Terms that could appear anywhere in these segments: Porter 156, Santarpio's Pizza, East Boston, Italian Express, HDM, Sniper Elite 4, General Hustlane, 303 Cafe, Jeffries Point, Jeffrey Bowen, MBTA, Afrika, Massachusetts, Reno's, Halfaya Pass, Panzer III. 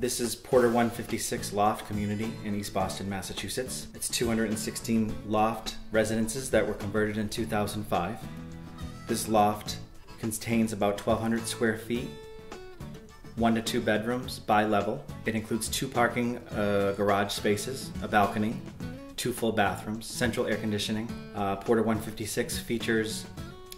This is Porter 156 Loft Community in East Boston, Massachusetts. It's 216 loft residences that were converted in 2005. This loft contains about 1,200 square feet, 1 to 2 bedrooms, bi-level. It includes 2 parking garage spaces, a balcony, 2 full bathrooms, central air conditioning. Porter 156 features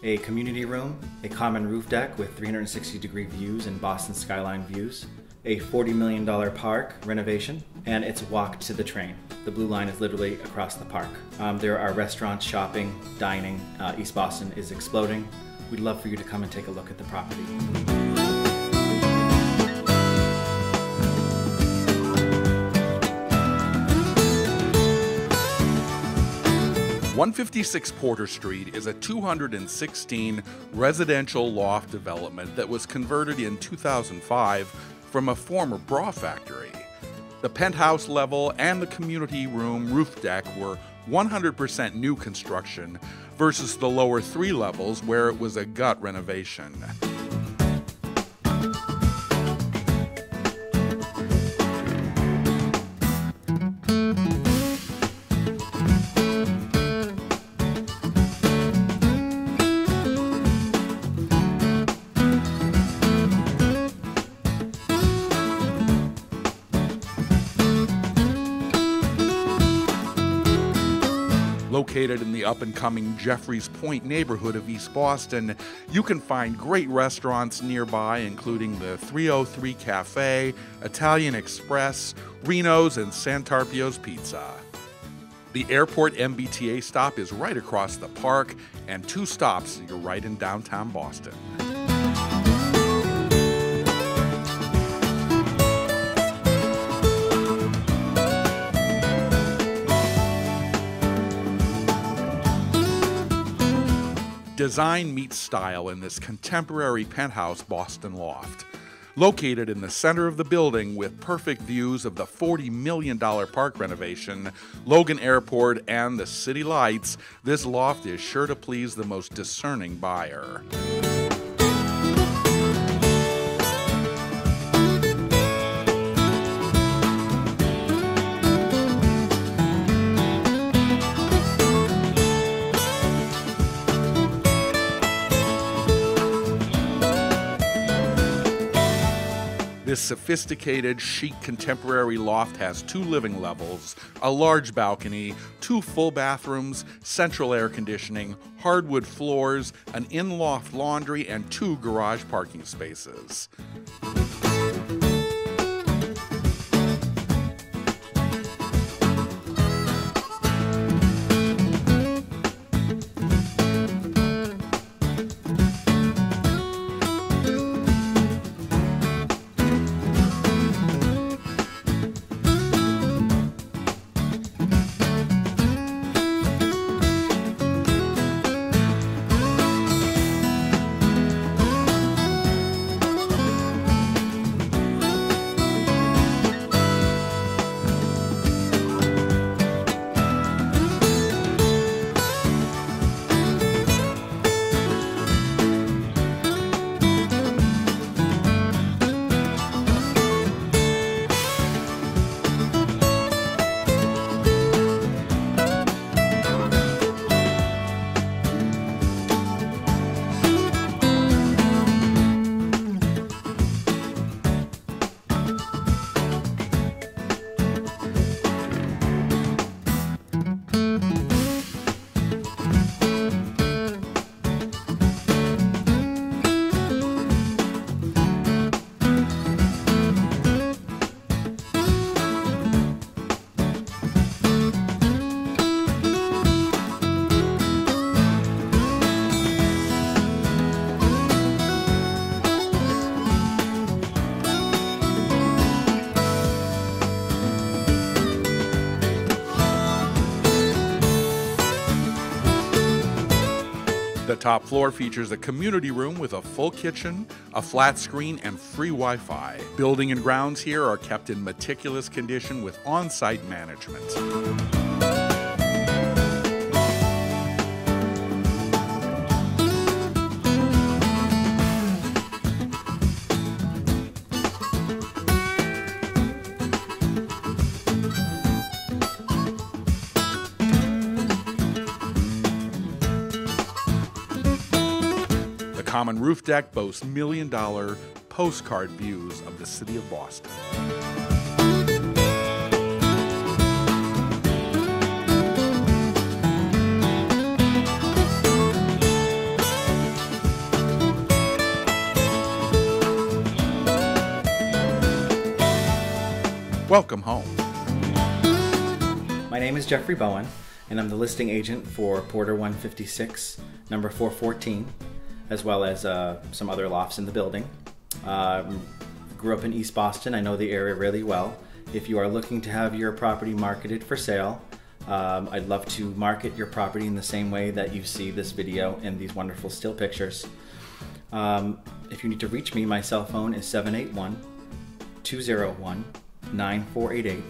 a community room, a common roof deck with 360-degree views and Boston skyline views, a $40 million park renovation, and it's walked to the train. The blue line is literally across the park. There are restaurants, shopping, dining. East Boston is exploding. We'd love for you to come and take a look at the property.156 Porter Street is a 216 residential loft development that was converted in 2005 from a former bra factory. The penthouse level and the community room roof deck were 100% new construction versus the lower 3 levels where it was a gut renovation. Located in the up-and-coming Jeffries Point neighborhood of East Boston, you can find great restaurants nearby, including the 303 Cafe, Italian Express, Reno's, and Santarpio's Pizza. The airport MBTA stop is right across the park, and 2 stops, and you're right in downtown Boston. Design meets style in this contemporary penthouse Boston loft. Located in the center of the building with perfect views of the $40 million park renovation, Logan Airport, and the city lights, this loft is sure to please the most discerning buyer. This sophisticated, chic, contemporary loft has 2 living levels, a large balcony, 2 full bathrooms, central air conditioning, hardwood floors, an in-loft laundry, and 2 garage parking spaces. The top floor features a community room with a full kitchen, a flat screen, and free Wi-Fi. Building and grounds here are kept in meticulous condition with on-site management. common roof deck boasts million-dollar postcard views of the city of Boston. Welcome home. My name is Jeffrey Bowen, and I'm the listing agent for Porter 156, number 414, as well as some other lofts in the building. Grew up in East Boston. I know the area really well. If you are looking to have your property marketed for sale, I'd love to market your property in the same way that you see this video and these wonderful still pictures. If you need to reach me, my cell phone is 781-201-9488,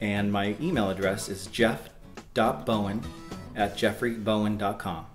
and my email address is jeff.bowen@jeffreybowen.com.